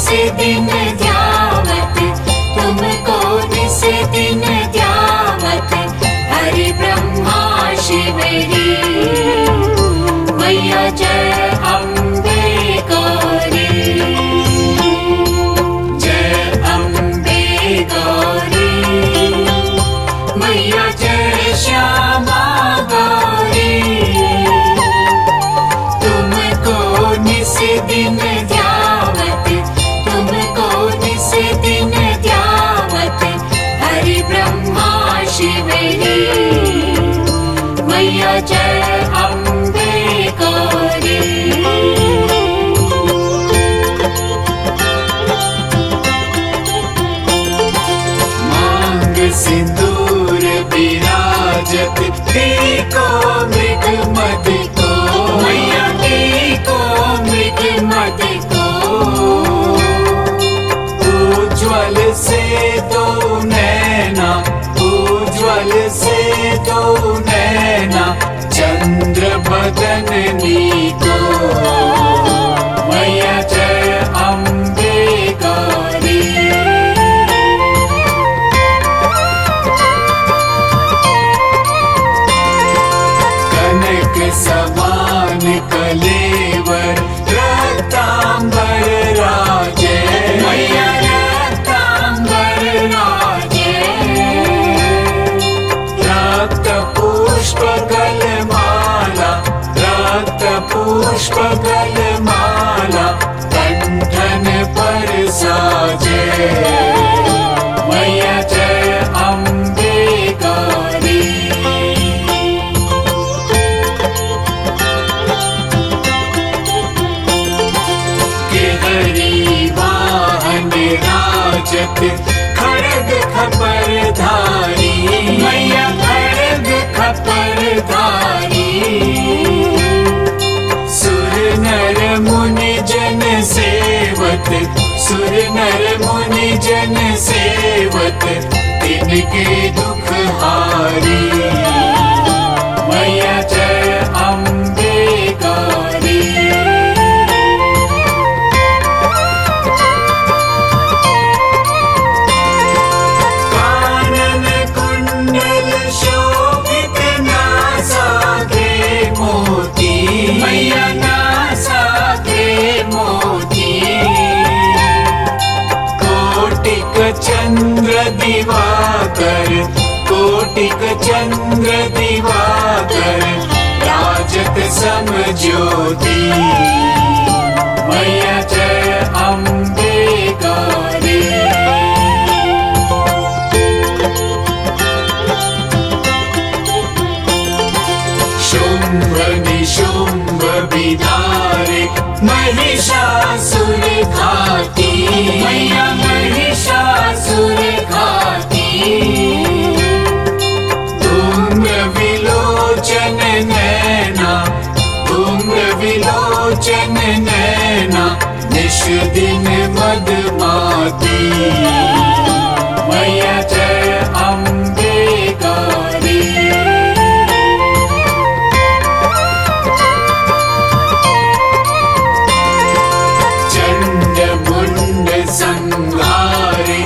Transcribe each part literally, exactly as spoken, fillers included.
This दिन ध्यावत, तुमको this दिन ध्यावत, हरि ब्रह्मा शिवरी मैया जय अम्बे गौरी, जय अम्बे गौरी मैया जय श्यामा गौरी, तुमको निस दिन ध्यावत, तुमको निस दिन ध्यावत, हरि ब्रह्मा शिवरी मैया जय अम्बे गौरी। सिंदूर विराजत टीको मृग मद को, मैया टीको मृग मद को, उज्ज्वल से दो नैना, उज्ज्वल से दो नैना, चंद्र बदन नी को मैया जय अम्बे गौरी। समान कलेवर रक्तांबर राजे, मैया रक्तांबर राजे, रक्त पुष्प गल माला, रक्त पुष्प गल माला, कंठन पर साजे मैया जय अम्बे गौरी। खड़ग खपर धारी, मैया खड़ग खपर धारी, सुर नर मुनि जन सेवत, सुर नर मुनि जन सेवत, तिनके दुख हारी मैया जय अम्बे गौरी। मैया नासा के मोती, कोटिक चंद्र दिवाकर, कोटिक चंद्र दिवाकर, राजत सम ज्योति मैया जय अम्बे गौरी। शुंभ निशुंभ विदारे महिषासुर घाती, मैया महिषासुर घाती, धूम्र विलोचन नैना, धूम्र विलोचन नैना, निश दिन मदमाती मैया जय अम्बे गौरी। संहारे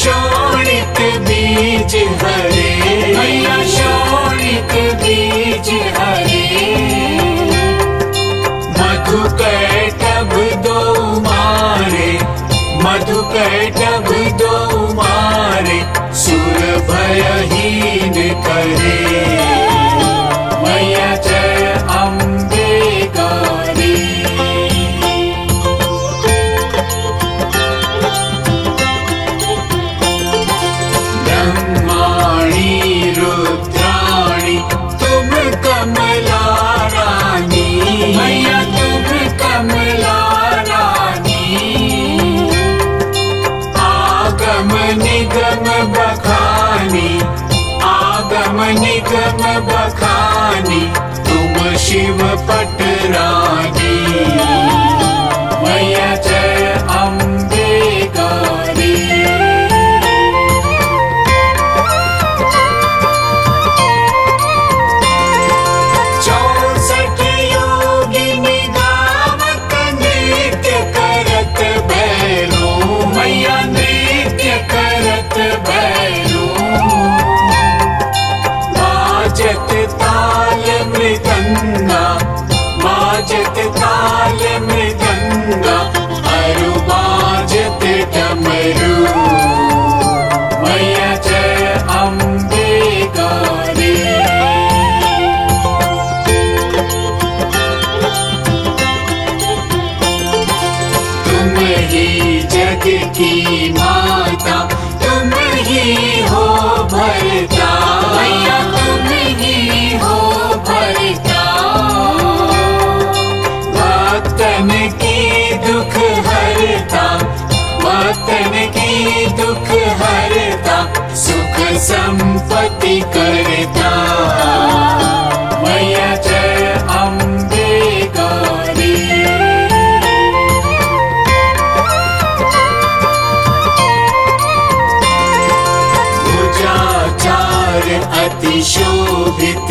शोणित बीज हरे, मैया शोणित बीज हरे, मधु कैटभ दो मारे, मधु कैटभ दो मारे, सुर भयहीन करे मैया जय अम्बे गौरी। कमला रानी, मैया तुम कमला रानी, आगम निगम बखानी, आगम निगम बखानी, तुम शिव पट रानी मैया जय अम्बे गौरी। अति शोभित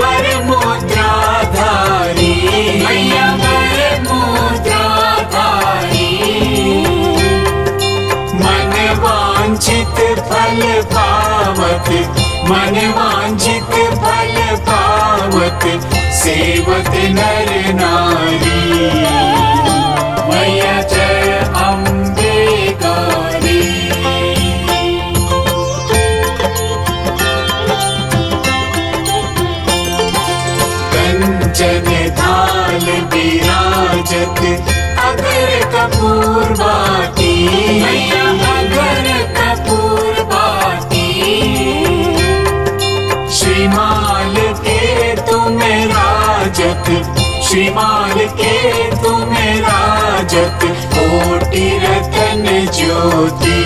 वर मुद्राधारी, मैया वर मुद्राधारी। मन वांछित फल पावत, मन वांछित फल पावत सेवत नर नारी। मैया जय अम्बे काली। कंचन थाल विराजत अगर कपूर बाटी, मैया अगर कपूर बाटी। श्रीमाल के तुम राजत, श्रीमाल के तुम राजत कोटि रतन ज्योति।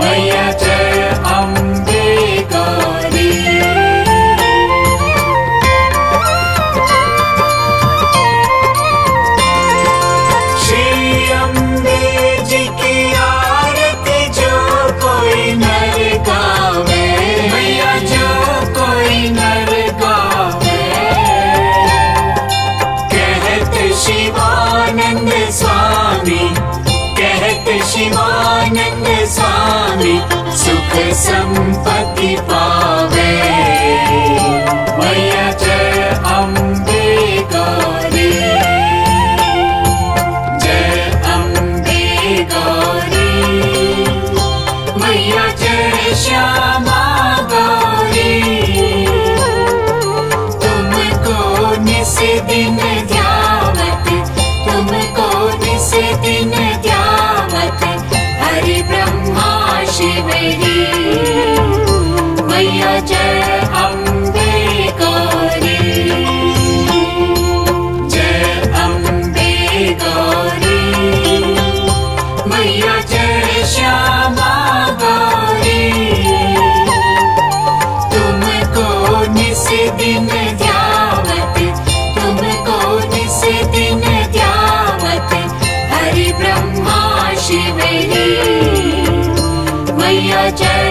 मैया जय अम्बे काली। श्री अम्बे जी की आरती जो कोई नर गावे, मैया जो कोई नर गावे शिवानंद स्वामी, कहत शिवानंद स्वामी सुख संपत्ति पावे। मैया जय अम्बे काली, जय अम्बे काली। मैया जय श्यामा गौरी। तुमको निस दिन दिन ध्यावत हरि ब्रह्मा शिवरी। मैया जय अम्बे काली, जय अम्बे काली। मैया जय श्यामा गौरी। तुमको निस दिन ध्यावत, तुमको निस दिन ध्यावत हरि ब्रह्मा शिवरी। मैया जय